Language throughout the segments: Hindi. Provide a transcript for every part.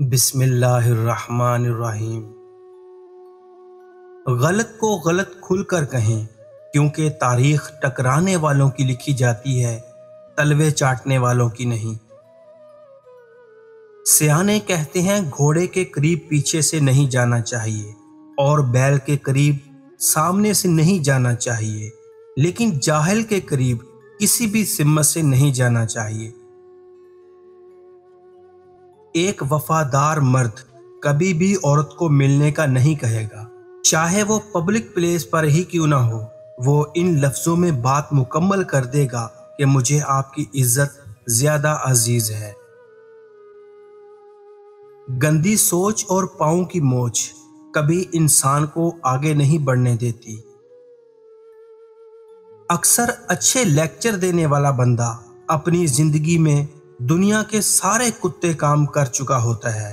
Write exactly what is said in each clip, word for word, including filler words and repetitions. बिस्मिल्लाहिर्रहमानिर्रहीम। गलत को गलत खुलकर कहें, क्योंकि तारीख टकराने वालों की लिखी जाती है, तलवे चाटने वालों की नहीं। सियाने कहते हैं घोड़े के करीब पीछे से नहीं जाना चाहिए और बैल के करीब सामने से नहीं जाना चाहिए, लेकिन जाहिल के करीब किसी भी सिम्मत से नहीं जाना चाहिए। एक वफादार मर्द कभी भी औरत को मिलने का नहीं कहेगा, चाहे वो पब्लिक प्लेस पर ही क्यों ना हो। वो इन लफ्जों में बात मुकम्मल कर देगा कि मुझे आपकी इज्जत ज्यादा अजीज है। गंदी सोच और पांव की मोच कभी इंसान को आगे नहीं बढ़ने देती। अक्सर अच्छे लेक्चर देने वाला बंदा अपनी जिंदगी में दुनिया के सारे कुत्ते काम कर चुका होता है।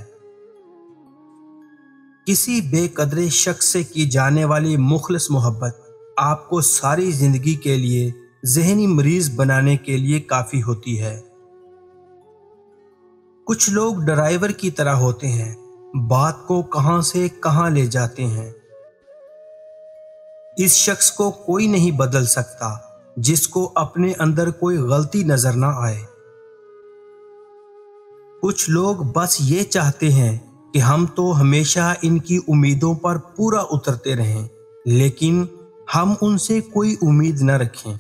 किसी बेकदरे शख्स से की जाने वाली मुखलस मोहब्बत आपको सारी जिंदगी के लिए ज़हनी मरीज बनाने के लिए काफ़ी होती है। कुछ लोग ड्राइवर की तरह होते हैं, बात को कहां से कहां ले जाते हैं। इस शख्स को कोई नहीं बदल सकता जिसको अपने अंदर कोई गलती नजर ना आए। कुछ लोग बस ये चाहते हैं कि हम तो हमेशा इनकी उम्मीदों पर पूरा उतरते रहें, लेकिन हम उनसे कोई उम्मीद न रखें।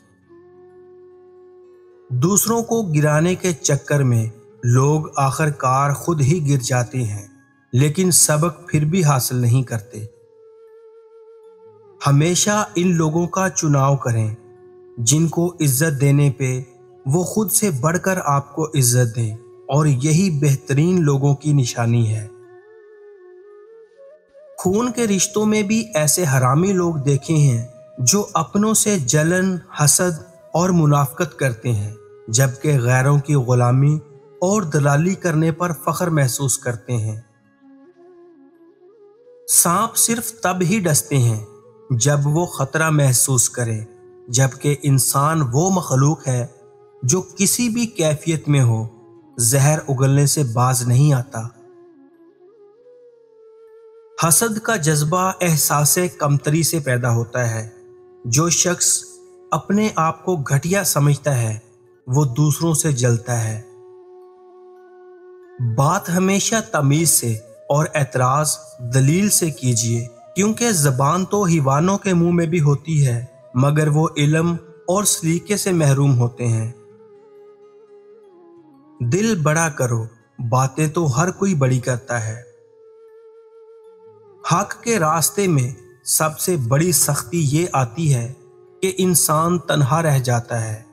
दूसरों को गिराने के चक्कर में लोग आखिरकार खुद ही गिर जाते हैं, लेकिन सबक फिर भी हासिल नहीं करते। हमेशा इन लोगों का चुनाव करें जिनको इज्जत देने पे वो खुद से बढ़कर आपको इज्जत दें, और यही बेहतरीन लोगों की निशानी है। खून के रिश्तों में भी ऐसे हरामी लोग देखे हैं जो अपनों से जलन, हसद और मुनाफकत करते हैं, जबकि गैरों की गुलामी और दलाली करने पर फख्र महसूस करते हैं। सांप सिर्फ तब ही डसते हैं जब वो खतरा महसूस करे, जबकि इंसान वो मखलूक है जो किसी भी कैफियत में हो जहर उगलने से बाज नहीं आता। हसद का जज्बा एहसासे कमतरी से पैदा होता है। जो शख्स अपने आप को घटिया समझता है वो दूसरों से जलता है। बात हमेशा तमीज से और एतराज दलील से कीजिए, क्योंकि जबान तो हिवानों के मुंह में भी होती है, मगर वो इल्म और सलीके से महरूम होते हैं। दिल बड़ा करो, बातें तो हर कोई बड़ी करता है। हक के रास्ते में सबसे बड़ी सख्ती ये आती है कि इंसान तन्हा रह जाता है।